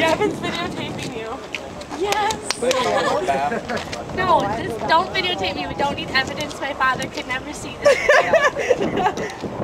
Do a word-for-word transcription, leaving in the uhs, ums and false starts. Gavin's videotaping you. Yes. No, just don't videotape me. We don't need evidence. My father could never see this video.